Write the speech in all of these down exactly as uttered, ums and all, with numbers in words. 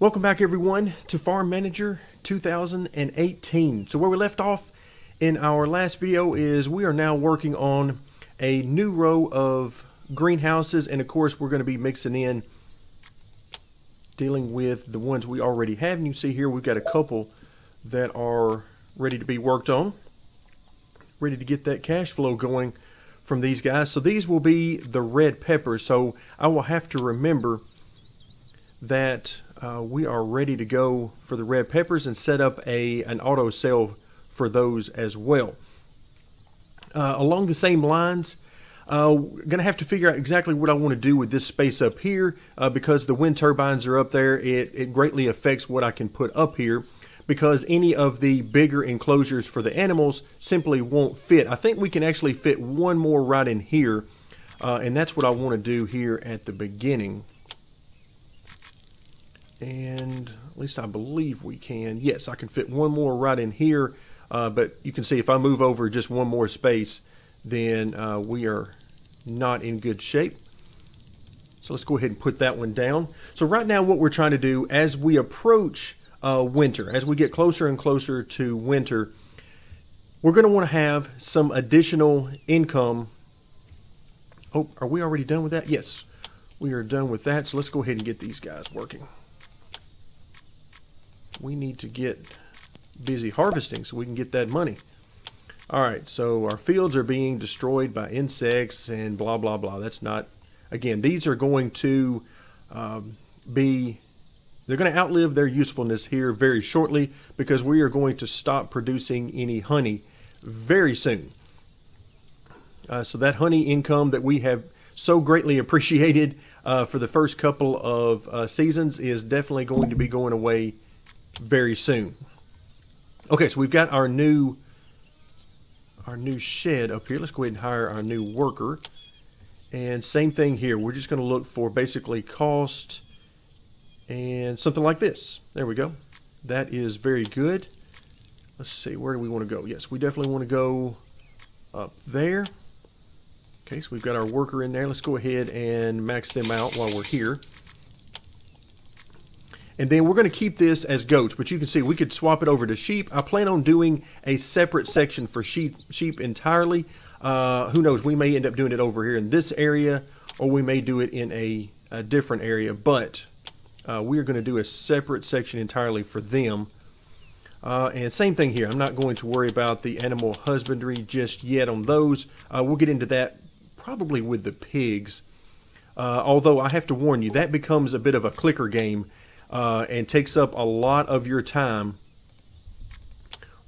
Welcome back, everyone, to Farm Manager two thousand eighteen. So where we left off in our last video is we are now working on a new row of greenhouses, and of course we're going to be mixing in, dealing with the ones we already have. And you see here we've got a couple that are ready to be worked on, ready to get that cash flow going from these guys. So these will be the red peppers, so I will have to remember that Uh, we are ready to go for the red peppers and set up a an auto sale for those as well. Uh, along the same lines, uh, we're going to have to figure out exactly what I want to do with this space up here, uh, because the wind turbines are up there. It, it greatly affects what I can put up here, because any of the bigger enclosures for the animals simply won't fit. I think we can actually fit one more right in here, uh, and that's what I want to do here at the beginning. And at least I believe we can. Yes, I can fit one more right in here, uh, but you can see if I move over just one more space, then uh, we are not in good shape. So let's go ahead and put that one down. So right now what we're trying to do as we approach uh, winter, as we get closer and closer to winter, we're going to want to have some additional income. Oh, are we already done with that? Yes, we are done with that. So let's go ahead and get these guys working. We need to get busy harvesting so we can get that money. All right, so our fields are being destroyed by insects and blah, blah, blah. That's not, again, these are going to um, be, they're going to outlive their usefulness here very shortly, because we are going to stop producing any honey very soon. Uh, so that honey income that we have so greatly appreciated uh, for the first couple of uh, seasons is definitely going to be going away very soon. Okay, so we've got our new our new shed up here. Let's go ahead and hire our new worker, and same thing here. We're just going to look for basically cost and something like this. There we go. That is very good. Let's see, where do we want to go? Yes, we definitely want to go up there. Okay, so we've got our worker in there. Let's go ahead and max them out while we're here. And then we're going to keep this as goats, but you can see we could swap it over to sheep. I plan on doing a separate section for sheep, sheep entirely. Uh, who knows? We may end up doing it over here in this area, or we may do it in a, a different area. But uh, we're going to do a separate section entirely for them. Uh, and same thing here. I'm not going to worry about the animal husbandry just yet on those. Uh, we'll get into that probably with the pigs. Uh, although I have to warn you, that becomes a bit of a clicker game. Uh, and takes up a lot of your time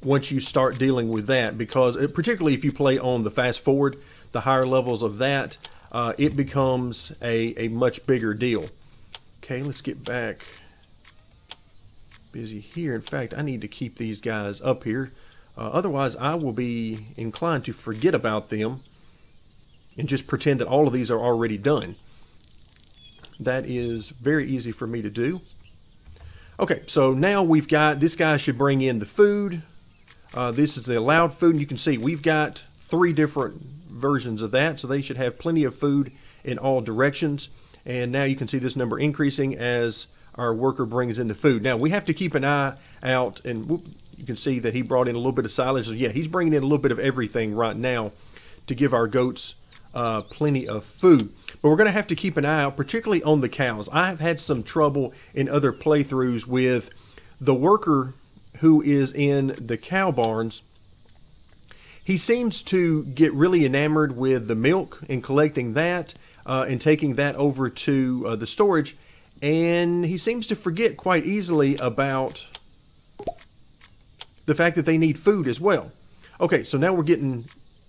once you start dealing with that, because it, particularly if you play on the fast forward, the higher levels of that, uh, it becomes a, a much bigger deal. Okay, let's get back busy here. In fact, I need to keep these guys up here. Uh, otherwise, I will be inclined to forget about them and just pretend that all of these are already done. That is very easy for me to do. Okay, so now we've got, this guy should bring in the food. Uh, this is the allowed food, and you can see we've got three different versions of that, so they should have plenty of food in all directions. And now you can see this number increasing as our worker brings in the food. Now we have to keep an eye out, and whoop, you can see that he brought in a little bit of silage. So yeah, he's bringing in a little bit of everything right now to give our goats uh, plenty of food. But we're going to have to keep an eye out, particularly on the cows. I have had some trouble in other playthroughs with the worker who is in the cow barns. He seems to get really enamored with the milk and collecting that uh, and taking that over to uh, the storage. And he seems to forget quite easily about the fact that they need food as well. Okay, so now we're getting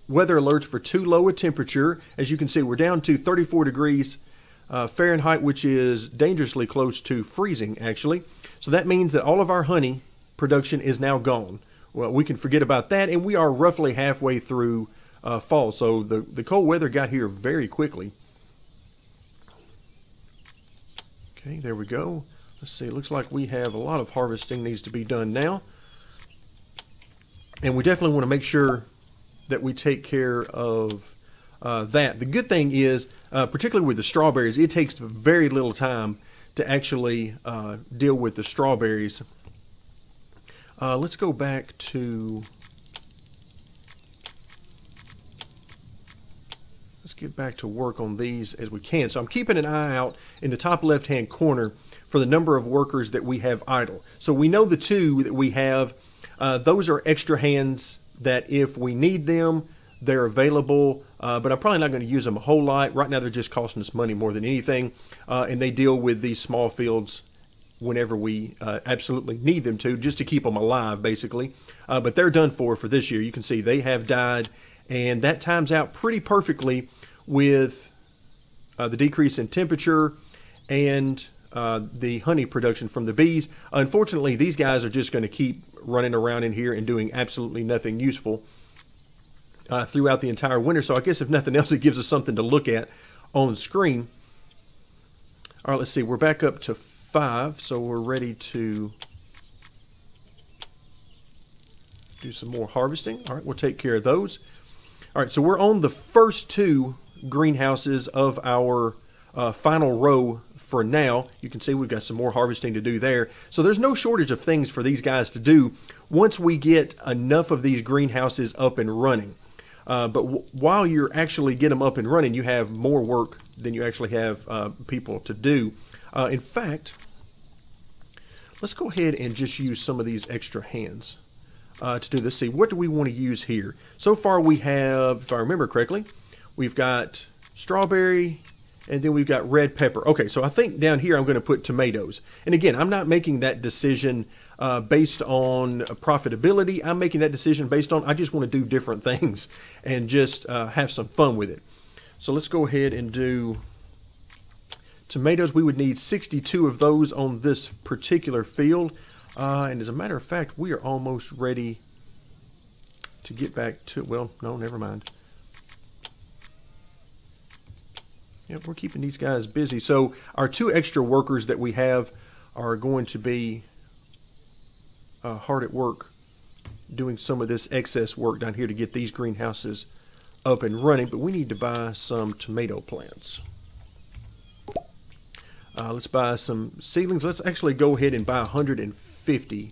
weather alerts for too low a temperature. As you can see, we're down to thirty-four degrees uh, Fahrenheit, which is dangerously close to freezing, actually. So that means that all of our honey production is now gone. Well, we can forget about that, and we are roughly halfway through uh, fall. So the, the cold weather got here very quickly. Okay, there we go. Let's see, it looks like we have a lot of harvesting needs to be done now. And we definitely want to make sure that we take care of uh, that. The good thing is, uh, particularly with the strawberries, it takes very little time to actually uh, deal with the strawberries. Uh, let's go back to, let's get back to work on these as we can. So I'm keeping an eye out in the top left hand corner for the number of workers that we have idle. So we know the two that we have, uh, those are extra hands that if we need them, they're available, uh, but I'm probably not going to use them a whole lot. Right now they're just costing us money more than anything, uh, and they deal with these small fields whenever we uh, absolutely need them to, just to keep them alive basically. Uh, but they're done for for this year. You can see they have died, and that times out pretty perfectly with uh, the decrease in temperature and uh, the honey production from the bees. Unfortunately, these guys are just going to keep running around in here and doing absolutely nothing useful Uh, throughout the entire winter. So I guess if nothing else, it gives us something to look at on screen. All right, let's see, we're back up to five, so we're ready to do some more harvesting. All right, we'll take care of those. All right, so we're on the first two greenhouses of our uh, final row for now. You can see we've got some more harvesting to do there. So there's no shortage of things for these guys to do once we get enough of these greenhouses up and running. Uh, but w while you're actually get them up and running, you have more work than you actually have uh, people to do. Uh, in fact, let's go ahead and just use some of these extra hands uh, to do this. See, what do we want to use here? So far we have, if I remember correctly, we've got strawberry, and then we've got red pepper. Okay, so I think down here I'm going to put tomatoes. And again, I'm not making that decision uh, based on profitability. I'm making that decision based on I just want to do different things and just uh, have some fun with it. So let's go ahead and do tomatoes. We would need sixty-two of those on this particular field. Uh, and as a matter of fact, we are almost ready to get back to, well, no, never mind. Yep, we're keeping these guys busy. So our two extra workers that we have are going to be uh, hard at work doing some of this excess work down here to get these greenhouses up and running. But we need to buy some tomato plants. Uh, let's buy some seedlings. Let's actually go ahead and buy one hundred fifty.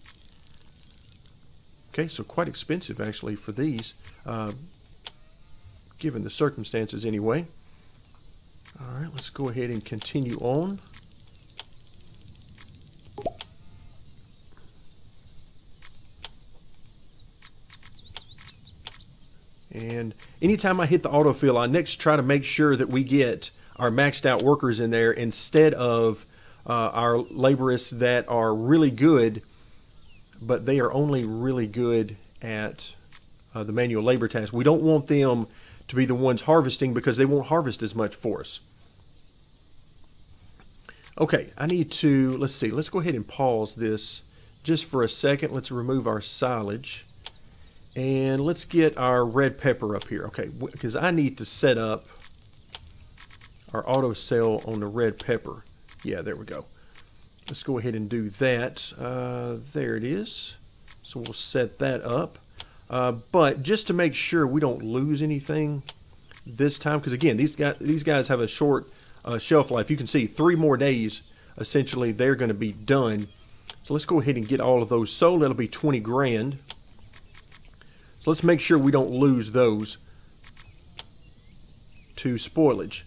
Okay, so quite expensive actually for these, uh, given the circumstances anyway. All right, let's go ahead and continue on. And anytime I hit the autofill, I next try to make sure that we get our maxed out workers in there instead of uh, our laborists that are really good, but they are only really good at uh, the manual labor task. We don't want them to be the ones harvesting because they won't harvest as much for us. Okay, I need to, let's see, let's go ahead and pause this just for a second. Let's remove our silage and let's get our red pepper up here. Okay, because I need to set up our auto sell on the red pepper. Yeah, there we go. Let's go ahead and do that. Uh, there it is. So we'll set that up. Uh, but just to make sure we don't lose anything this time, because again, these guys, these guys have a short uh, shelf life. You can see three more days, essentially, they're going to be done. So let's go ahead and get all of those sold. That'll be twenty grand. So let's make sure we don't lose those to spoilage.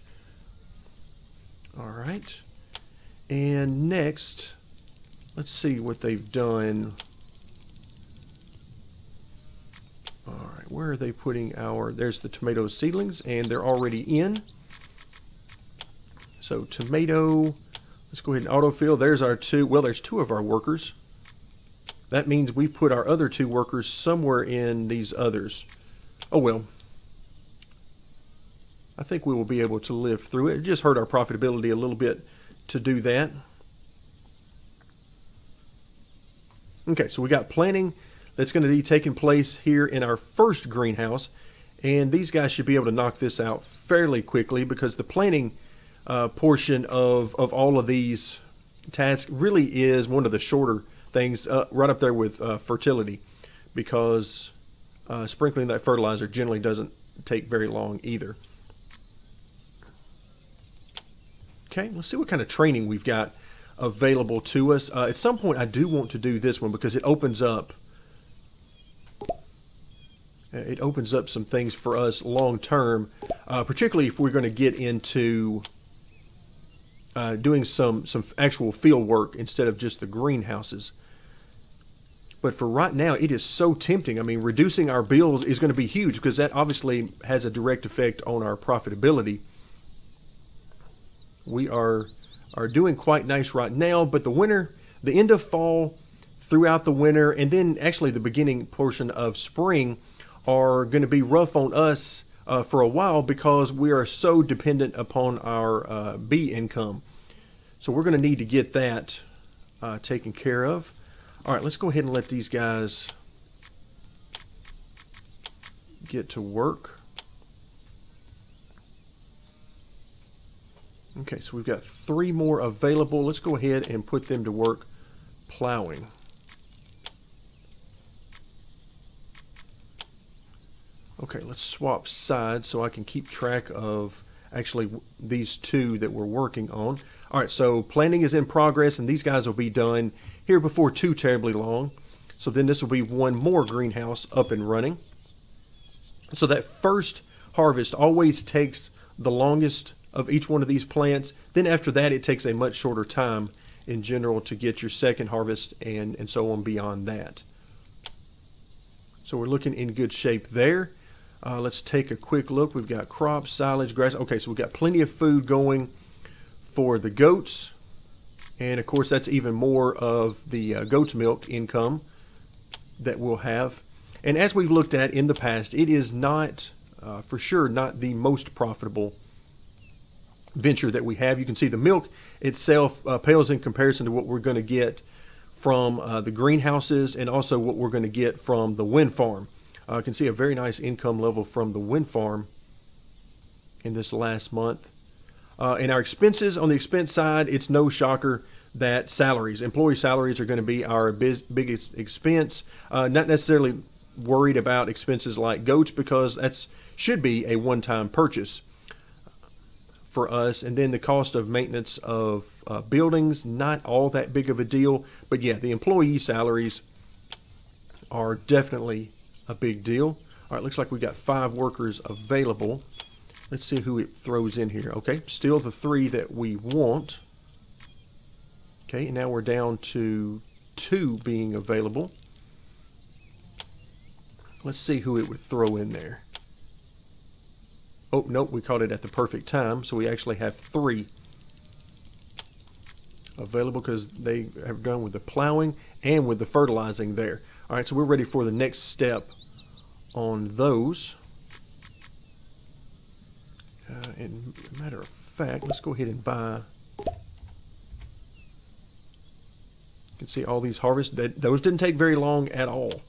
All right. And next, let's see what they've done. All right, where are they putting our, there's the tomato seedlings, and they're already in. So tomato, let's go ahead and autofill. There's our two, well, there's two of our workers. That means we put our other two workers somewhere in these others. Oh, well, I think we will be able to live through it. It just hurt our profitability a little bit to do that. Okay, so we got planning. That's going to be taking place here in our first greenhouse, and these guys should be able to knock this out fairly quickly because the planting uh, portion of, of all of these tasks really is one of the shorter things, uh, right up there with uh, fertility, because uh, sprinkling that fertilizer generally doesn't take very long either. Okay, let's see what kind of training we've got available to us. Uh, at some point I do want to do this one because it opens up it opens up some things for us long term, uh, particularly if we're going to get into uh, doing some some actual field work instead of just the greenhouses. But for right now, it is so tempting. I mean, reducing our bills is going to be huge because that obviously has a direct effect on our profitability. We are are doing quite nice right now, but the winter, the end of fall, throughout the winter, and then actually the beginning portion of spring are going to be rough on us uh, for a while because we are so dependent upon our uh, bee income. So we're going to need to get that uh, taken care of. All right, let's go ahead and let these guys get to work. Okay, so we've got three more available. Let's go ahead and put them to work plowing. Okay, let's swap sides so I can keep track of actually these two that we're working on. All right, so planning is in progress, and these guys will be done here before too terribly long. So then this will be one more greenhouse up and running. So that first harvest always takes the longest of each one of these plants. Then after that, it takes a much shorter time in general to get your second harvest and, and so on beyond that. So we're looking in good shape there. Uh, let's take a quick look. We've got crops, silage, grass. Okay, so we've got plenty of food going for the goats. And of course, that's even more of the uh, goat's milk income that we'll have. And as we've looked at in the past, it is not, uh, for sure, not the most profitable venture that we have. You can see the milk itself uh, pales in comparison to what we're going to get from uh, the greenhouses and also what we're going to get from the wind farm. Uh, you can see a very nice income level from the wind farm in this last month. Uh, and our expenses, on the expense side, it's no shocker that salaries, employee salaries are going to be our biggest expense. Uh, not necessarily worried about expenses like goats because that's should be a one-time purchase for us. And then the cost of maintenance of uh, buildings, not all that big of a deal. But yeah, the employee salaries are definitely a big deal. All right, looks like we've got five workers available. Let's see who it throws in here. Okay, still the three that we want. Okay, and now we're down to two being available. Let's see who it would throw in there. Oh, nope, we caught it at the perfect time, so we actually have three available because they have done with the plowing and with the fertilizing there. All right, so we're ready for the next step on those. Uh, and matter of fact, let's go ahead and buy. You can see all these harvests. That, those didn't take very long at all.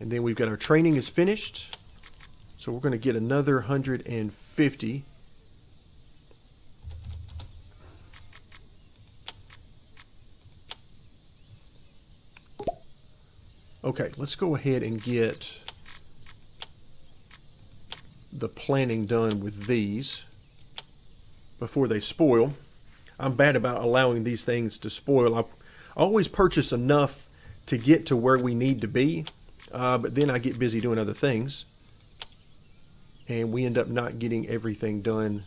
And then we've got our training is finished. So we're going to get another one hundred fifty. Okay, let's go ahead and get the planning done with these before they spoil. I'm bad about allowing these things to spoil. I always purchase enough to get to where we need to be, uh, but then I get busy doing other things and we end up not getting everything done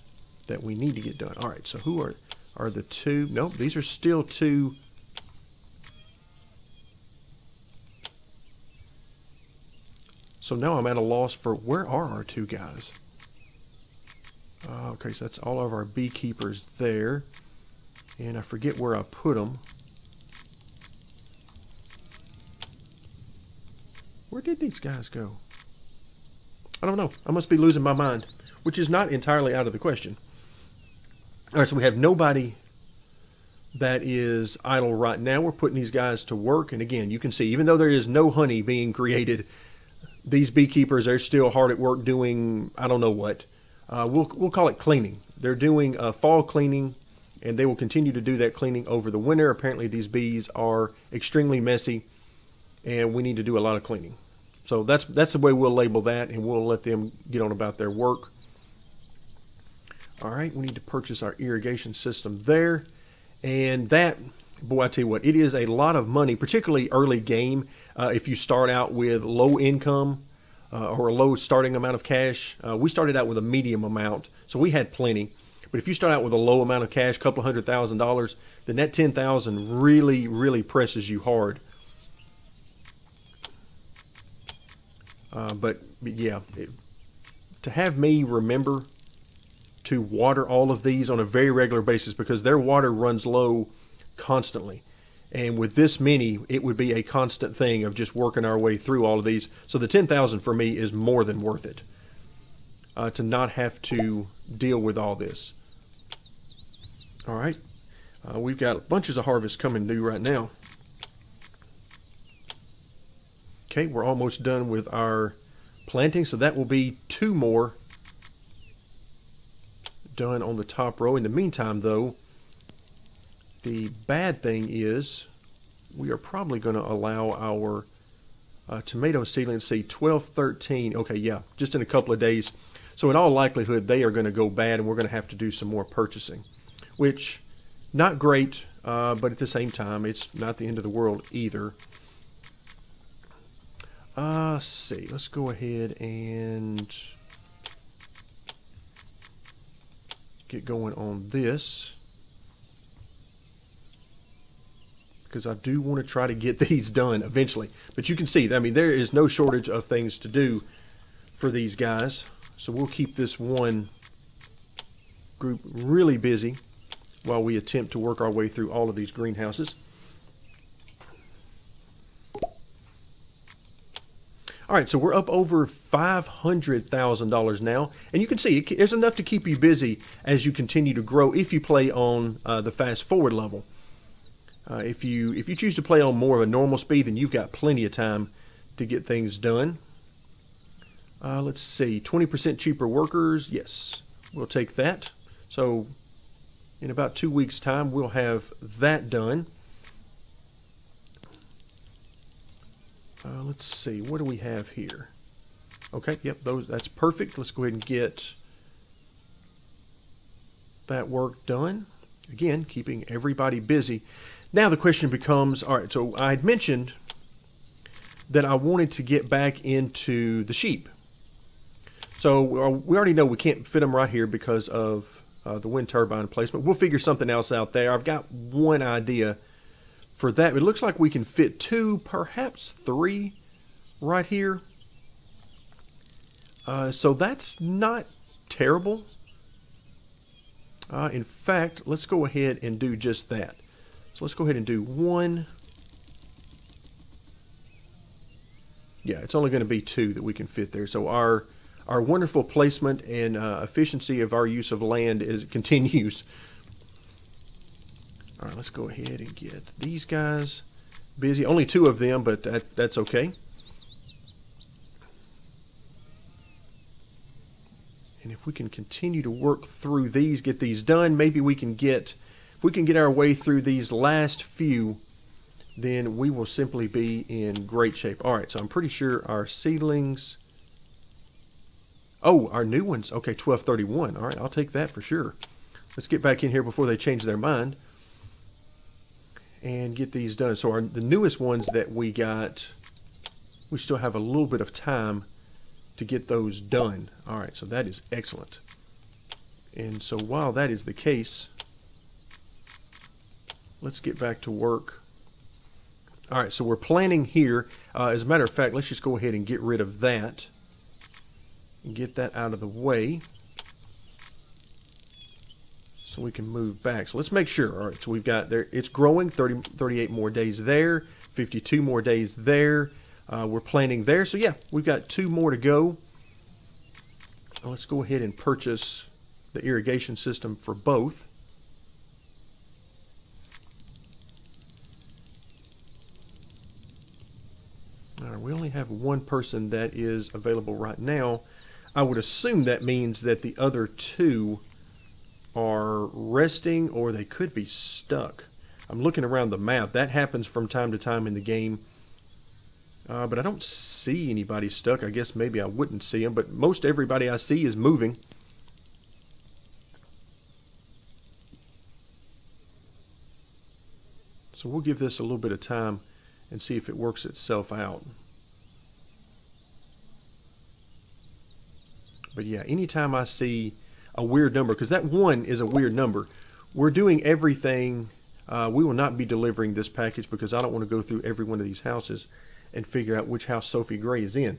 that we need to get done. All right, so who are are the two? Nope, these are still two . So now I'm at a loss for where are our two guys? Uh, okay, so that's all of our beekeepers there. And I forget where I put them. Where did these guys go? I don't know. I must be losing my mind, which is not entirely out of the question. All right, so we have nobody that is idle right now. We're putting these guys to work. And again, you can see, even though there is no honey being created, these beekeepers are still hard at work doing, I don't know what. Uh, we'll, we'll call it cleaning. They're doing uh, fall cleaning, and they will continue to do that cleaning over the winter. Apparently, these bees are extremely messy, and we need to do a lot of cleaning. So that's, that's the way we'll label that, and we'll let them get on about their work. All right, we need to purchase our irrigation system there. And that, boy, I tell you what, it is a lot of money, particularly early game. Uh, if you start out with low income uh, or a low starting amount of cash, uh, we started out with a medium amount, so we had plenty. But if you start out with a low amount of cash, a couple of hundred thousand dollars, then that ten thousand really, really presses you hard. Uh, but, but yeah, it, to have me remember to water all of these on a very regular basis, because their water runs low constantly. And with this many, it would be a constant thing of just working our way through all of these. So the ten thousand for me is more than worth it uh, to not have to deal with all this. All right, uh, we've got bunches of harvest coming due right now. Okay, we're almost done with our planting, so that will be two more done on the top row. In the meantime, though, the bad thing is we are probably going to allow our uh, tomato seedlings, see, twelve, thirteen, okay, yeah, just in a couple of days. So in all likelihood, they are going to go bad, and we're going to have to do some more purchasing, which, not great, uh, but at the same time, it's not the end of the world either. Uh, let's see, let's go ahead and get going on this, because I do want to try to get these done eventually. But you can see, I mean, there is no shortage of things to do for these guys. So we'll keep this one group really busy while we attempt to work our way through all of these greenhouses. All right, so we're up over five hundred thousand dollars now. And you can see it, it's enough to keep you busy as you continue to grow if you play on uh, the fast forward level. Uh, if you if you choose to play on more of a normal speed, then you've got plenty of time to get things done. Uh, let's see, twenty percent cheaper workers. Yes, we'll take that. So in about two weeks' time, we'll have that done. Uh, let's see, what do we have here? Okay, yep, those, that's perfect. Let's go ahead and get that work done. Again, keeping everybody busy. Now the question becomes, all right, so I had mentioned that I wanted to get back into the sheep. So we already know we can't fit them right here because of uh, the wind turbine placement. We'll figure something else out there. I've got one idea for that. It looks like we can fit two, perhaps three right here. Uh, so that's not terrible. Uh, in fact, let's go ahead and do just that. So let's go ahead and do one. Yeah, it's only going to be two that we can fit there. So our our wonderful placement and uh, efficiency of our use of land is continues. All right, let's go ahead and get these guys busy. Only two of them, but that, that's okay. And if we can continue to work through these, get these done, maybe we can get, if we can get our way through these last few, then we will simply be in great shape. All right, so I'm pretty sure our seedlings, oh, our new ones, okay, twelve thirty-one. All right, I'll take that for sure. Let's get back in here before they change their mind and get these done. So our, the newest ones that we got, we still have a little bit of time to get those done. All right, so that is excellent. And so while that is the case, let's get back to work. All right, so we're planning here. Uh, as a matter of fact, let's just go ahead and get rid of that and get that out of the way so we can move back. So let's make sure. All right, so we've got there, it's growing, thirty, thirty-eight more days there, fifty-two more days there. Uh, we're planning there. So yeah, we've got two more to go. Now let's go ahead and purchase the irrigation system for both. We only have one person that is available right now. I would assume that means that the other two are resting, or they could be stuck. I'm looking around the map. That happens from time to time in the game. Uh, but I don't see anybody stuck. I guess maybe I wouldn't see them, but most everybody I see is moving. So we'll give this a little bit of time and see if it works itself out. But yeah, anytime I see a weird number, because that one is a weird number, we're doing everything. Uh, we will not be delivering this package because I don't want to go through every one of these houses and figure out which house Sophie Gray is in.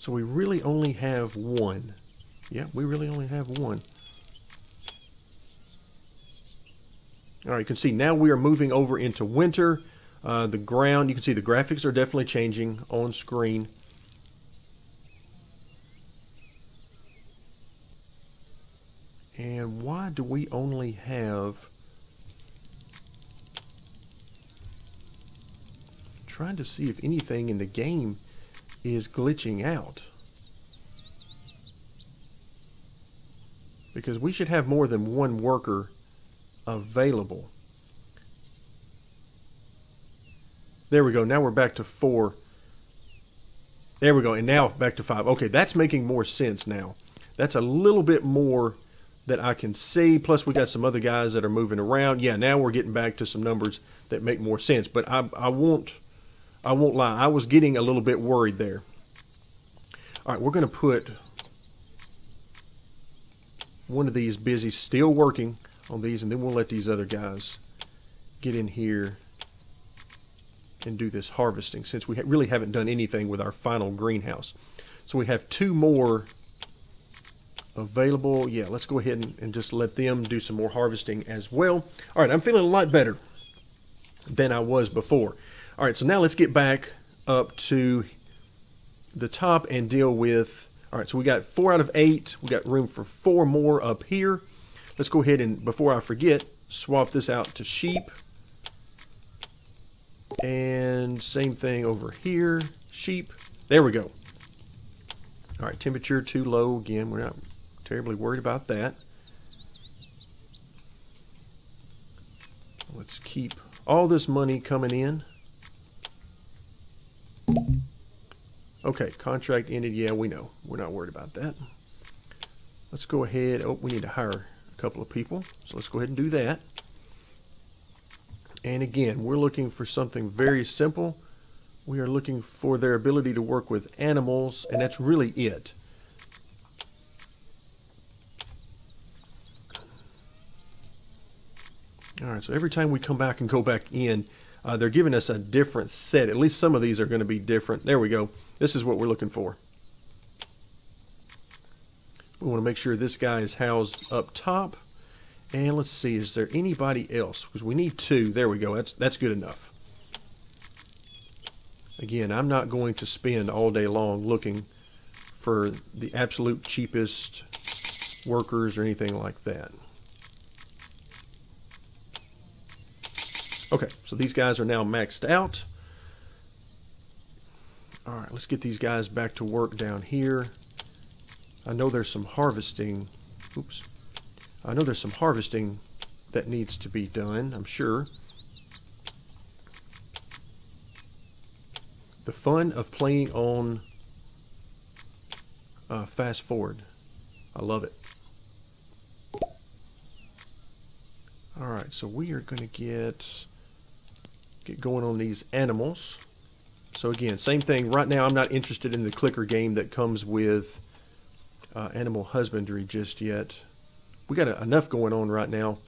So we really only have one. Yeah, we really only have one. All right, you can see now we are moving over into winter. Uh, the ground, you can see the graphics are definitely changing on screen. And why do we only have... I'm trying to see if anything in the game is glitching out. Because we should have more than one worker available. There we go. Now we're back to four. There we go. And now back to five. Okay, that's making more sense now. That's a little bit more that I can see. Plus, we got some other guys that are moving around. Yeah, now we're getting back to some numbers that make more sense. But I, I won't, I won't lie. I was getting a little bit worried there. All right, we're going to put one of these busy, still working on these, and then we'll let these other guys get in here and do this harvesting, since we ha really haven't done anything with our final greenhouse. So we have two more available. Yeah, let's go ahead and, and just let them do some more harvesting as well. All right, I'm feeling a lot better than I was before. All right, so now let's get back up to the top and deal with... All right, so we got four out of eight. We got room for four more up here. Let's go ahead and, before I forget, swap this out to sheep. And same thing over here, sheep. There we go. All right, temperature too low again. We're not terribly worried about that. Let's keep all this money coming in. Okay, contract ended. Yeah, we know. We're not worried about that. Let's go ahead. Oh, we need to hire a couple of people. So let's go ahead and do that. And again, we're looking for something very simple. We are looking for their ability to work with animals, and that's really it. All right, so every time we come back and go back in, uh, they're giving us a different set. At least some of these are going to be different. There we go. This is what we're looking for. We want to make sure this guy is housed up top. And let's see, is there anybody else? Because we need two. There we go. That's, that's good enough. Again, I'm not going to spend all day long looking for the absolute cheapest workers or anything like that. Okay, so these guys are now maxed out. All right, let's get these guys back to work down here. I know there's some harvesting. Oops. I know there's some harvesting that needs to be done, I'm sure. The fun of playing on uh, fast forward. I love it. All right, so we are going to get get going on these animals. So again, same thing. Right now, I'm not interested in the clicker game that comes with uh, animal husbandry just yet. We got enough going on right now.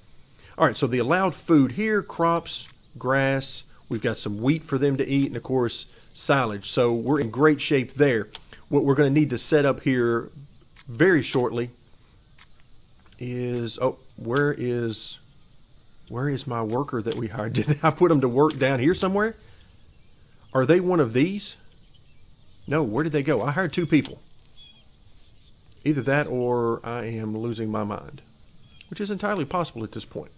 All right, so the allowed food here, crops, grass. We've got some wheat for them to eat, and of course, silage. So we're in great shape there. What we're going to need to set up here very shortly is, oh, where is, where is my worker that we hired? Did I put them to work down here somewhere? Are they one of these? No, where did they go? I hired two people. Either that or I am losing my mind, which is entirely possible at this point.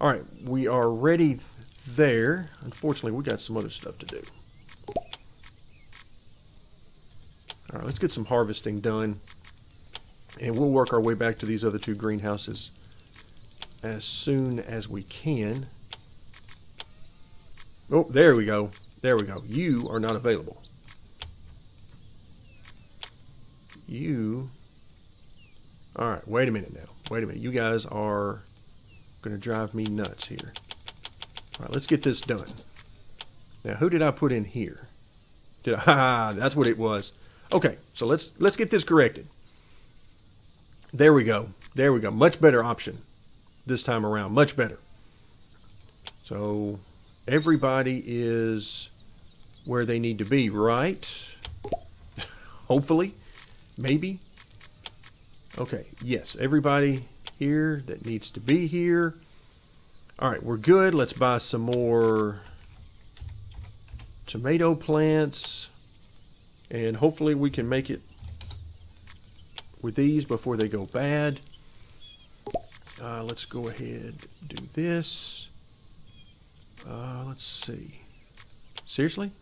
All right, we are ready there. Unfortunately, we got some other stuff to do. All right, let's get some harvesting done, and we'll work our way back to these other two greenhouses as soon as we can. Oh, there we go. There we go. You are not available. You... All right, wait a minute now. Wait a minute, you guys are going to drive me nuts here. All right, let's get this done. Now, who did I put in here? Did I, ah, that's what it was. Okay, so let's let's get this corrected. There we go. There we go. Much better option this time around. Much better. So everybody is where they need to be, right? Hopefully. Maybe. Okay, yes, everybody here that needs to be here. All right, we're good. Let's buy some more tomato plants, and hopefully we can make it with these before they go bad. Uh, let's go ahead and do this. Uh, let's see. Seriously?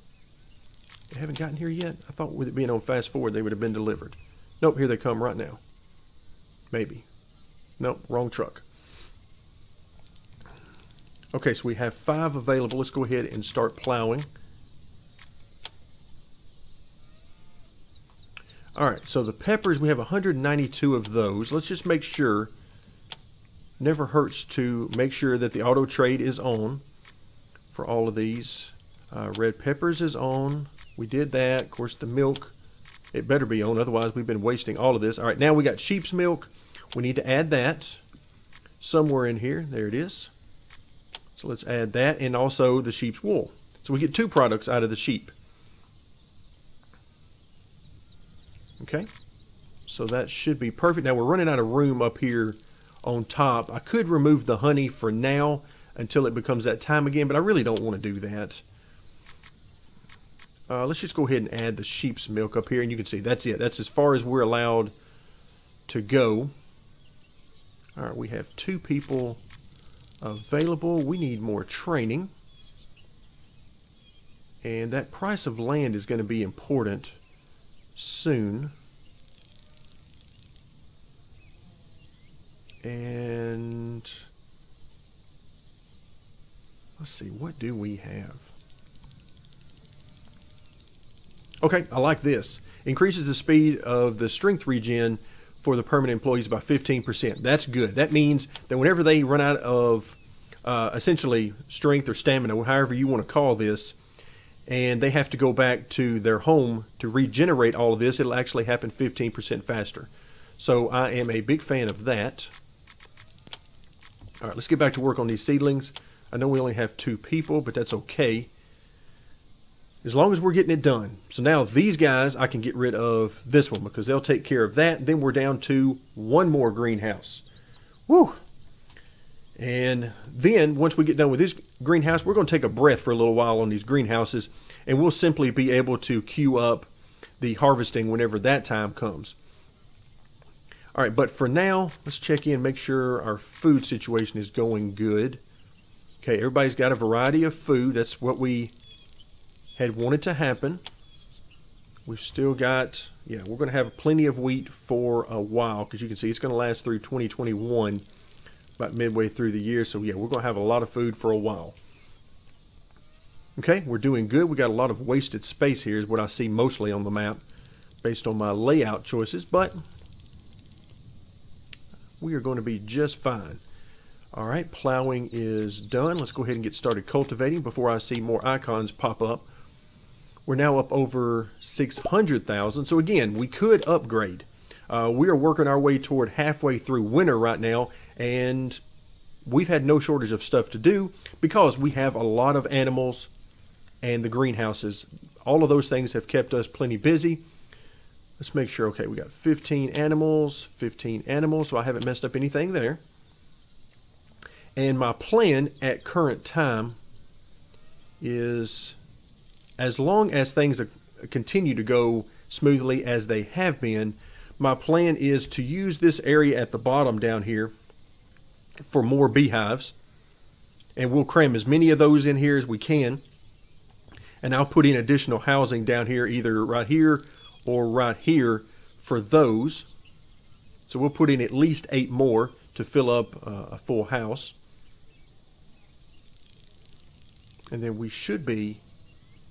They haven't gotten here yet? I thought with it being on fast forward, they would have been delivered. Nope, here they come right now. Maybe. Nope, wrong truck. Okay, so we have five available. Let's go ahead and start plowing. All right, so the peppers, we have one hundred ninety-two of those. Let's just make sure, never hurts to make sure that the auto trade is on for all of these. Uh, red peppers is on. We did that. Of course, the milk, it better be on. Otherwise, we've been wasting all of this. All right, now we got sheep's milk. We need to add that somewhere in here. There it is. So let's add that and also the sheep's wool. So we get two products out of the sheep. Okay, so that should be perfect. Now we're running out of room up here on top. I could remove the honey for now until it becomes that time again, but I really don't want to do that. Uh, let's just go ahead and add the sheep's milk up here, and you can see that's it. That's as far as we're allowed to go. All right, we have two people available. We need more training. And that price of land is going to be important soon. And let's see, what do we have? Okay, I like this. Increases the speed of the strength regen for the permanent employees by fifteen percent. That's good. That means that whenever they run out of uh, essentially strength or stamina, or however you want to call this, and they have to go back to their home to regenerate all of this, it'll actually happen fifteen percent faster. So I am a big fan of that. All right, let's get back to work on these seedlings. I know we only have two people, but that's okay. As long as we're getting it done. So now these guys, I can get rid of this one because they'll take care of that. Then we're down to one more greenhouse. Woo! And then once we get done with this greenhouse, we're going to take a breath for a little while on these greenhouses, and we'll simply be able to queue up the harvesting whenever that time comes. All right, but for now, let's check in, make sure our food situation is going good. Okay, everybody's got a variety of food. That's what we had wanted to happen. We've still got, yeah, we're going to have plenty of wheat for a while because you can see it's going to last through twenty twenty-one. About midway through the year, so yeah, we're gonna have a lot of food for a while. Okay, we're doing good. We got a lot of wasted space here is what I see mostly on the map based on my layout choices, but we are going to be just fine. All right, plowing is done. Let's go ahead and get started cultivating before I see more icons pop up. We're now up over six hundred thousand, so again, we could upgrade. Uh, we are working our way toward halfway through winter right now, and we've had no shortage of stuff to do because we have a lot of animals and the greenhouses. All of those things have kept us plenty busy. Let's make sure, okay, we got fifteen animals, fifteen animals, so I haven't messed up anything there. And my plan at current time is as long as things continue to go smoothly as they have been, my plan is to use this area at the bottom down here for more beehives, and we'll cram as many of those in here as we can, and I'll put in additional housing down here either right here or right here for those. So we'll put in at least eight more to fill up uh, a full house, and then we should be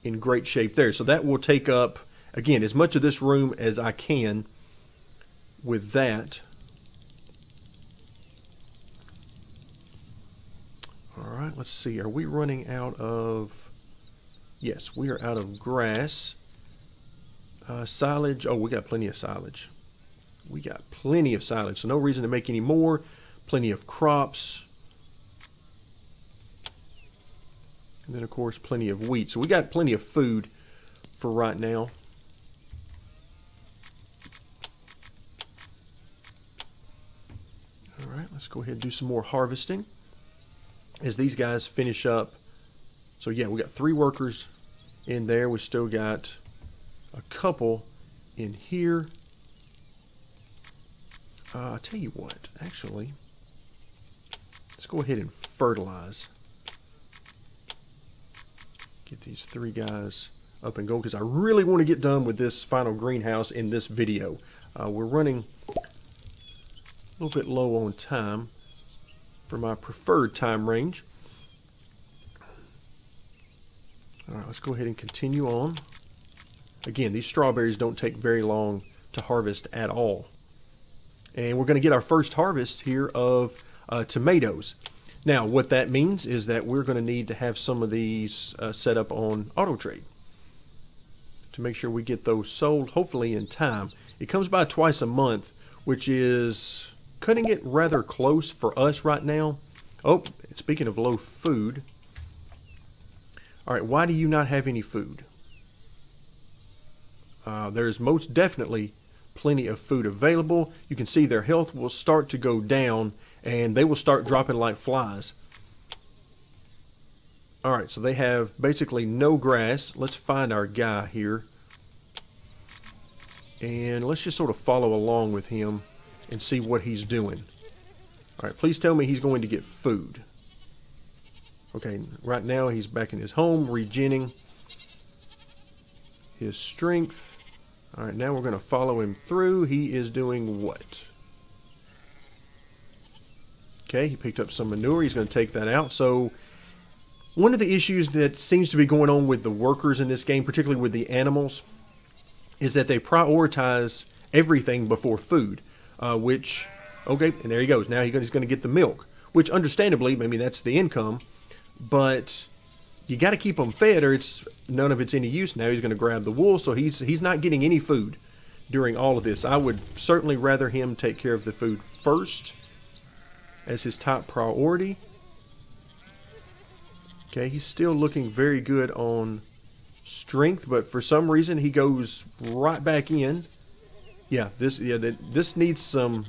in great shape there. So that will take up again as much of this room as I can with that. All right, let's see. Are we running out of... Yes, we are out of grass. Uh, silage. Oh, we got plenty of silage. We got plenty of silage, so no reason to make any more. Plenty of crops. And then, of course, plenty of wheat. So we got plenty of food for right now. All right, let's go ahead and do some more harvesting as these guys finish up. So, yeah, we got three workers in there. We still got a couple in here. Uh, I'll tell you what, actually, let's go ahead and fertilize. Get these three guys up and going, because I really want to get done with this final greenhouse in this video. Uh, we're running a little bit low on time for my preferred time range. All right, let's go ahead and continue on. Again, these strawberries don't take very long to harvest at all. And we're going to get our first harvest here of uh, tomatoes. Now, what that means is that we're going to need to have some of these uh, set up on Auto Trade to make sure we get those sold, hopefully in time. It comes by twice a month, which is cutting it rather close for us right now. Oh, speaking of low food. All right, why do you not have any food? Uh, there's most definitely plenty of food available. You can see their health will start to go down, and they will start dropping like flies. All right, so they have basically no grass. Let's find our guy here. And let's just sort of follow along with him and see what he's doing. All right, please tell me he's going to get food. Okay, right now he's back in his home, regenning his strength. All right, now we're going to follow him through. He is doing what? Okay, he picked up some manure. He's going to take that out. So one of the issues that seems to be going on with the workers in this game, particularly with the animals, is that they prioritize everything before food, uh, which, okay, and there he goes. Now he's going to get the milk, which understandably, I mean, that's the income, but you got to keep them fed or it's none of it's any use. Now he's going to grab the wool, so he's, he's not getting any food during all of this. I would certainly rather him take care of the food first as his top priority. Okay, he's still looking very good on strength, but for some reason he goes right back in. Yeah, this yeah this needs some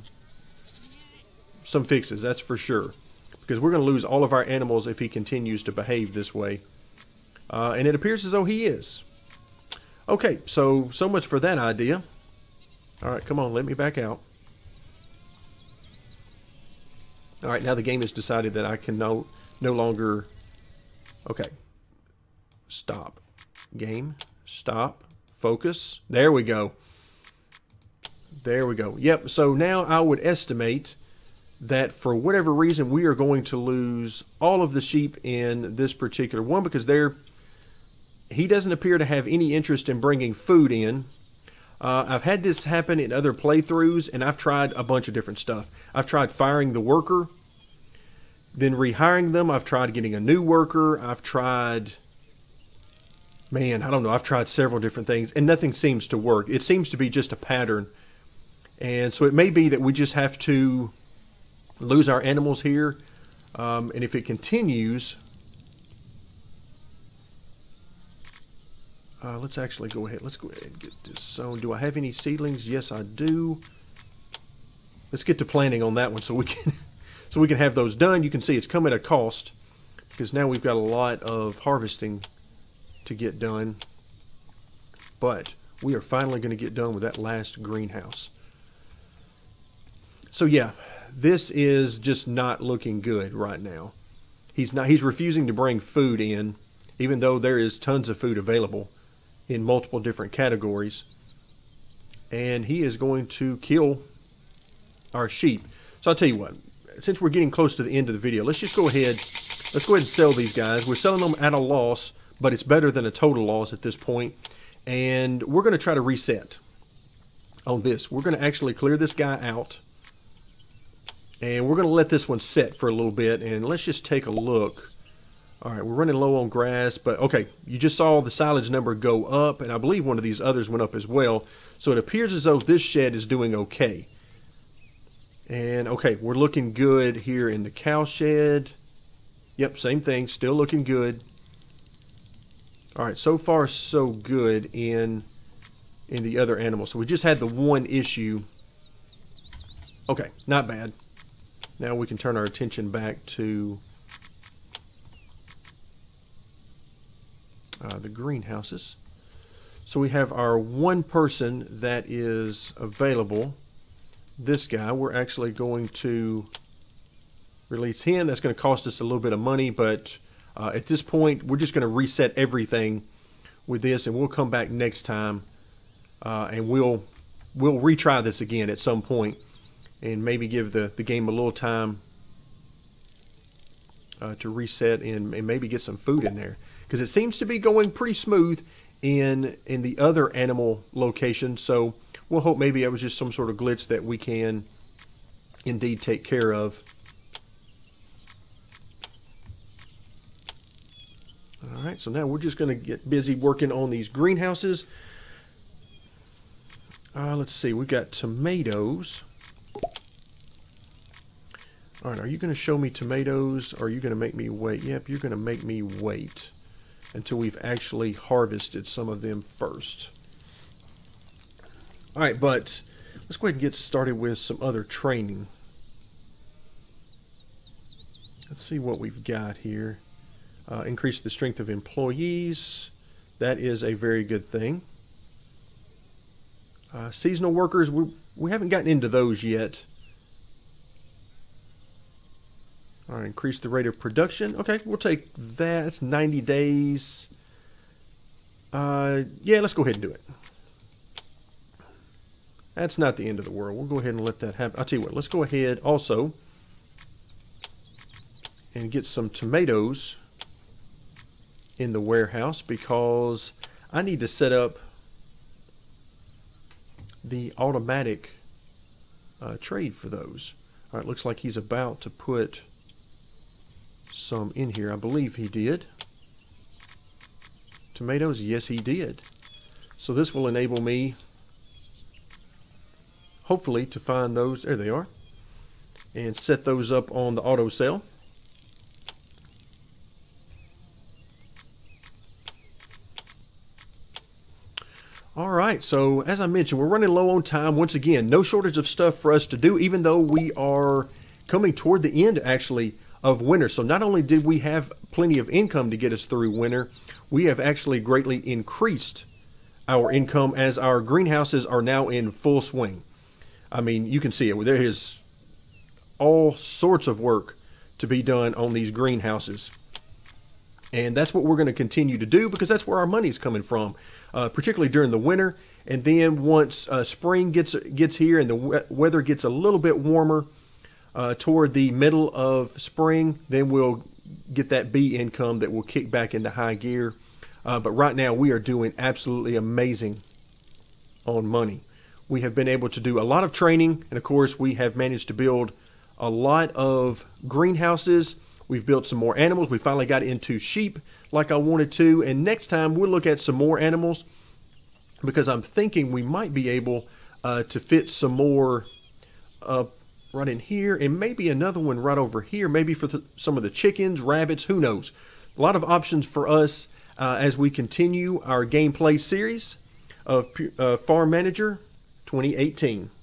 some fixes, that's for sure, because we're going to lose all of our animals if he continues to behave this way. Uh, and it appears as though he is. Okay, so so much for that idea. All right, come on, let me back out. All right, now the game has decided that I can no, no longer... Okay. Stop. Game. Stop. Focus. There we go. There we go. Yep, so now I would estimate that for whatever reason, we are going to lose all of the sheep in this particular one, because they're... He doesn't appear to have any interest in bringing food in. Uh, I've had this happen in other playthroughs, and I've tried a bunch of different stuff. I've tried firing the worker, then rehiring them. I've tried getting a new worker. I've tried, man, I don't know. I've tried several different things, and nothing seems to work. It seems to be just a pattern. And so it may be that we just have to lose our animals here. Um, and if it continues, Uh, let's actually go ahead. Let's go ahead and get this sown. Do I have any seedlings? Yes, I do. Let's get to planning on that one so we can so we can have those done. You can see it's come at a cost because now we've got a lot of harvesting to get done. But we are finally going to get done with that last greenhouse. So yeah, this is just not looking good right now. He's not. He's refusing to bring food in, even though there is tons of food available in multiple different categories. And he is going to kill our sheep. So I'll tell you what, since we're getting close to the end of the video, let's just go ahead, let's go ahead and sell these guys. We're selling them at a loss, but it's better than a total loss at this point. And we're going to try to reset on this. We're going to actually clear this guy out. And we're going to let this one sit for a little bit, and let's just take a look. All right, we're running low on grass, but okay, you just saw the silage number go up, and I believe one of these others went up as well. So it appears as though this shed is doing okay. And okay, we're looking good here in the cow shed. Yep, same thing, still looking good. All right, so far so good in in the other animals. So we just had the one issue. Okay, not bad. Now we can turn our attention back to uh, the greenhouses. So we have our one person that is available. This guy, we're actually going to release him. That's going to cost us a little bit of money, but uh, at this point, we're just going to reset everything with this, and we'll come back next time, uh, and we'll we'll retry this again at some point. And maybe give the, the game a little time uh, to reset and, and maybe get some food in there. Because it seems to be going pretty smooth in in the other animal location. So we'll hope maybe it was just some sort of glitch that we can indeed take care of. All right, so now we're just going to get busy working on these greenhouses. Uh, let's see, we've got tomatoes. All right, are you going to show me tomatoes, or are you going to make me wait? Yep, you're going to make me wait until we've actually harvested some of them first. All right, but let's go ahead and get started with some other training. Let's see what we've got here. Uh, increase the strength of employees. That is a very good thing. Uh, seasonal workers, we, we haven't gotten into those yet. All right, increase the rate of production. Okay, we'll take that. It's ninety days. Uh, yeah, let's go ahead and do it. That's not the end of the world. We'll go ahead and let that happen. I'll tell you what, let's go ahead also and get some tomatoes in the warehouse because I need to set up the automatic uh, trade for those. All right, looks like he's about to put some in here. I believe he did. Tomatoes, yes he did. So this will enable me hopefully to find those. There they are. And set those up on the auto sale. Alright, so as I mentioned, we're running low on time once again. No shortage of stuff for us to do, even though we are coming toward the end actually of winter. So not only did we have plenty of income to get us through winter, we have actually greatly increased our income as our greenhouses are now in full swing. I mean, you can see it. There is all sorts of work to be done on these greenhouses. And that's what we're going to continue to do because that's where our money's coming from, uh, particularly during the winter. And then once uh, spring gets gets here and the we weather gets a little bit warmer, Uh, toward the middle of spring, then we'll get that bee income that will kick back into high gear. Uh, but right now we are doing absolutely amazing on money. We have been able to do a lot of training, and of course we have managed to build a lot of greenhouses. We've built some more animals. We finally got into sheep like I wanted to, and next time we'll look at some more animals because I'm thinking we might be able uh, to fit some more uh, right in here, and maybe another one right over here, maybe for th some of the chickens, rabbits, who knows. A lot of options for us uh, as we continue our gameplay series of uh, Farm Manager twenty eighteen.